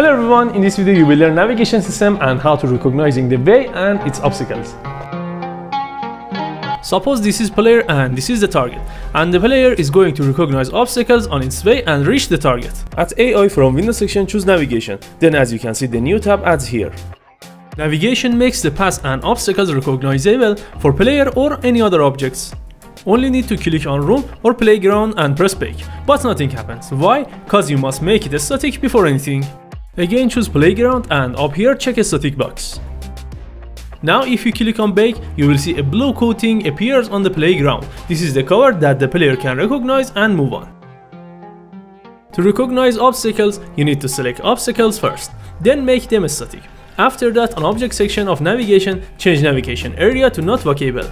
Hello everyone, in this video you will learn navigation system and how to recognizing the way and its obstacles. Suppose this is player and this is the target, and the player is going to recognize obstacles on its way and reach the target. At AI from window section, choose navigation, then as you can see the new tab adds here. Navigation makes the paths and obstacles recognizable for player or any other objects. Only need to click on room or playground and press back, but nothing happens. Why? Cause you must make it static before anything. Again choose playground and up here check a static box. Now if you click on back, you will see a blue coating appears on the playground. This is the cover that the player can recognize and move on. To recognize obstacles, you need to select obstacles first, then make them static. After that, on object section of navigation, change navigation area to not walkable.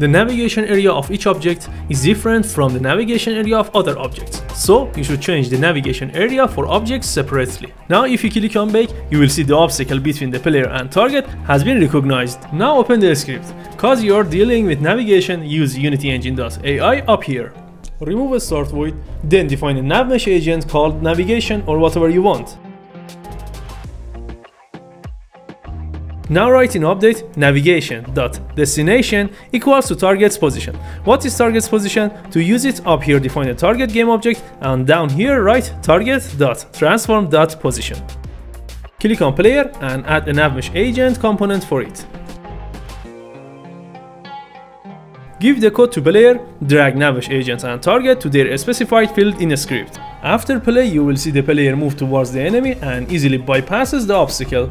The navigation area of each object is different from the navigation area of other objects, so you should change the navigation area for objects separately. Now if you click on back, you will see the obstacle between the player and target has been recognized. Now open the script. Cause you are dealing with navigation, use UnityEngine.ai up here. Remove a start void, then define a NavMesh agent called navigation or whatever you want. Now write in update navigation.destination equals to target's position. What is target's position? To use it, up here define a target game object and down here write target.transform.position. Click on player and add a NavMesh agent component for it. Give the code to player, drag NavMesh agent and target to their specified field in a script. After play you will see the player move towards the enemy and easily bypasses the obstacle.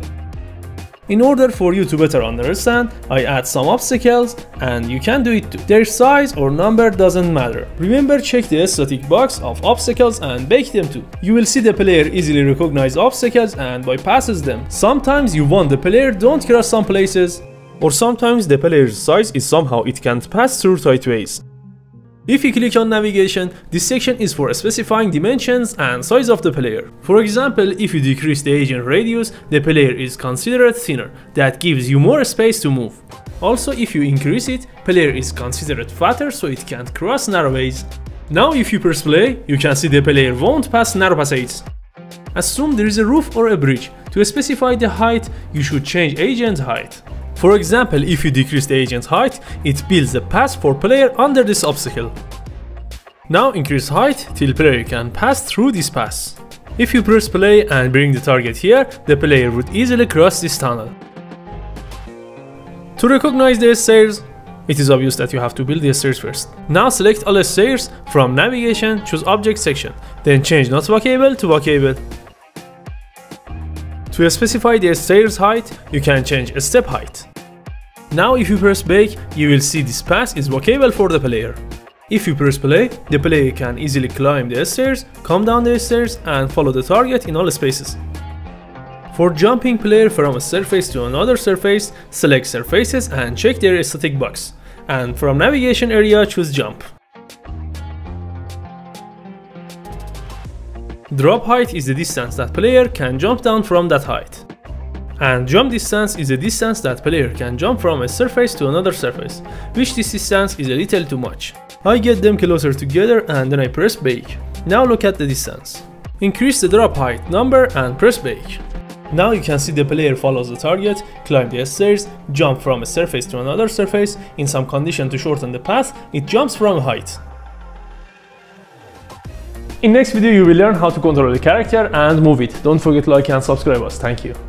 In order for you to better understand, I add some obstacles and you can do it too. Their size or number doesn't matter. Remember, check the static box of obstacles and bake them too. You will see the player easily recognize obstacles and bypasses them. Sometimes you want the player don't cross some places, or sometimes the player's size is somehow it can't pass through tight ways. If you click on navigation, this section is for specifying dimensions and size of the player. For example, if you decrease the agent radius, the player is considered thinner, that gives you more space to move. Also, if you increase it, player is considered fatter so it can't cross narrow ways. Now if you press play, you can see the player won't pass narrow passages. Assume there is a roof or a bridge. To specify the height, you should change agent height. For example, if you decrease the agent's height, it builds a path for player under this obstacle. Now increase height till player can pass through this path. If you press play and bring the target here, the player would easily cross this tunnel. To recognize the stairs, it is obvious that you have to build the stairs first. Now select all the stairs from navigation, choose object section, then change not walkable to walkable. To specify the stairs height, you can change step height. Now if you press back, you will see this path is walkable for the player. If you press play, the player can easily climb the stairs, come down the stairs and follow the target in all spaces. For jumping player from a surface to another surface, select surfaces and check their static box. And from navigation area choose jump. Drop height is the distance that player can jump down from that height. And jump distance is the distance that player can jump from a surface to another surface, which this distance is a little too much. I get them closer together and then I press back. Now look at the distance. Increase the drop height number and press back. Now you can see the player follows the target, climbs the stairs, jump from a surface to another surface. In some condition to shorten the path, it jumps from a height. In next video you will learn how to control the character and move it. Don't forget to like and subscribe us. Thank you.